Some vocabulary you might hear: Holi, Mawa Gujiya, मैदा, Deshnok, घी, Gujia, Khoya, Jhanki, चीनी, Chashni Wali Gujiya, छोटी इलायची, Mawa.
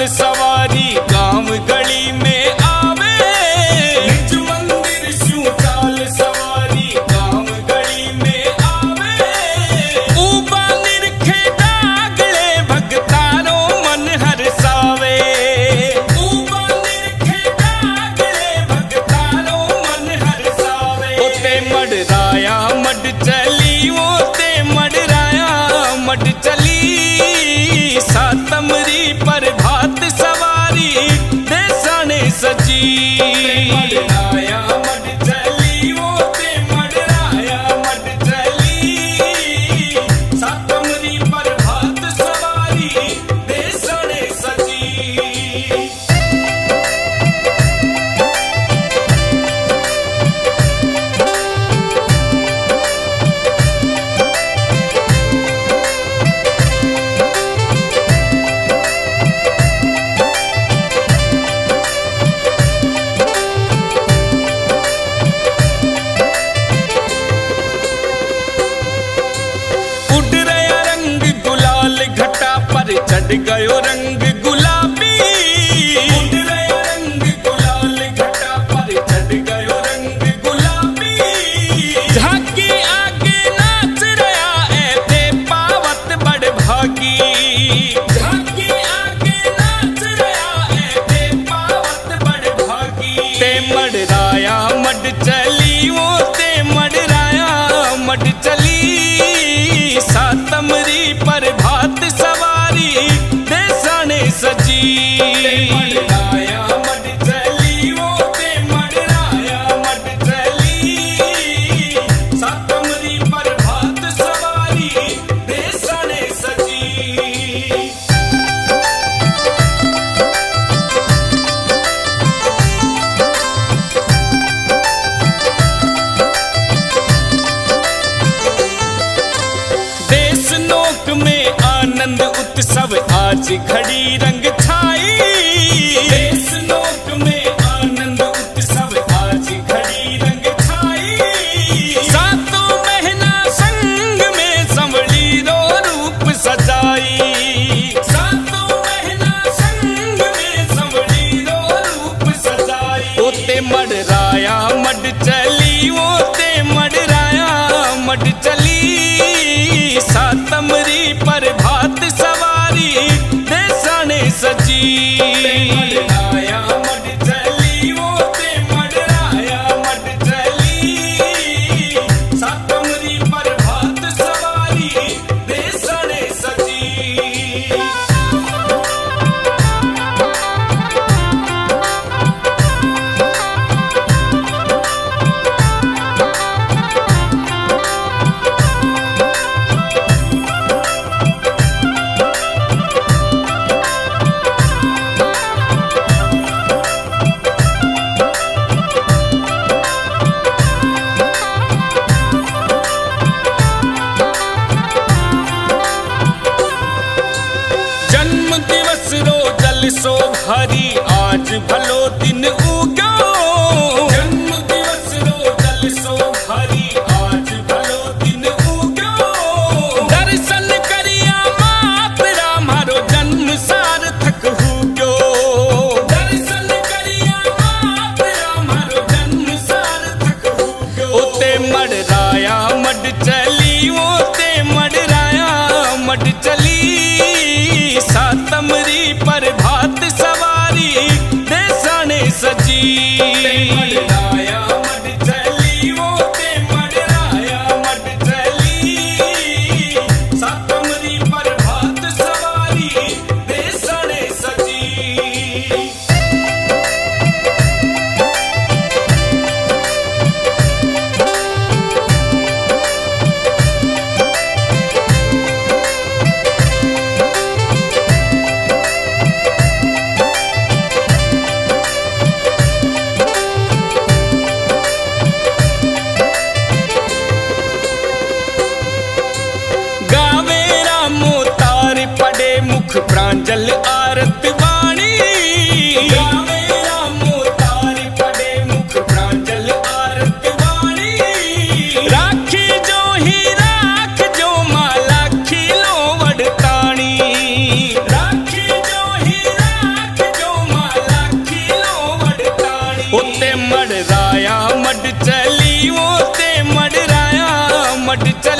काल सवारी गांव गली में आवे, निज मंदिर शू काल सवारी गांव गली में आवे। ऊबा निरखे डागले भगतारो मन हरसावे, ऊबा निरखे डागले भगतारो मन हरसावे। ओते मडराया मड चली, ओते मडराया मड चली, सातमरी पर भात सवारी देशने सची। मडराया मड चली, ओते मडराया मड चली, सातमरी पर भात सवारी देशने सची। चढ़ गयो रंग गुलाबी, उड़ रहा रंग गुलाल घटा पर चढ़ गयो रंग गुलाबी। झांकी आगे नाच रहा ऐसे पावत बड़ भागी, झांकी आगे नाच रहा ऐसे पावत बड़ भागी। ते मडराया मड चली, वो ते मडराया मड चली, सातमरी पर भात सवारी देशने सची। ते मडराया मड चली, वो ते मडराया मड चली, सातमरी पर भात सवारी देशने सची। देशनोक में आनंद उत्सव आज घड़ी रंग छाई, देशनोक में आनंद उत्सव आज घड़ी रंग छाई। सातों बहना संग में संवली रो रूप सजाई, सातों बहना संग में संवली रो रूप सजाई। ओते मडराया मड चली, ओते मडराया मड चली, सातमरी पर भात सवारी देशने सची। ते मडराया मड चली, वो ते मडराया मड चली, सातमरी पर भात सवारी देशने सची। सो भारी आज भलो दिन उगो, जन्म दिवस रो जल सो भारी आज भलो दिन उगो। दर्शन करिया मात राम हरो जन्म सार्थक हुगो, दर्शन करिया मात राम हरो जन्म सार्थक हुगो। ओते मडराया मड चली, ओते मडराया मड चली, सातमरी पर भात सवारी देशने सची। ते मडराया मड चली, वो ते मडराया मड चली, सातमरी पर भात सवारी देशने सची। मुख प्रांजल आरत वाणी, गावे रामो तारी पड़े मुख प्रांजल आरत वाणी। राखी जो ही राख जो माला खिलो वडताणी, राखी जो ही राख उत्ते मड़ राया मड़ चली, उत्ते मड़ राया मड़ चली।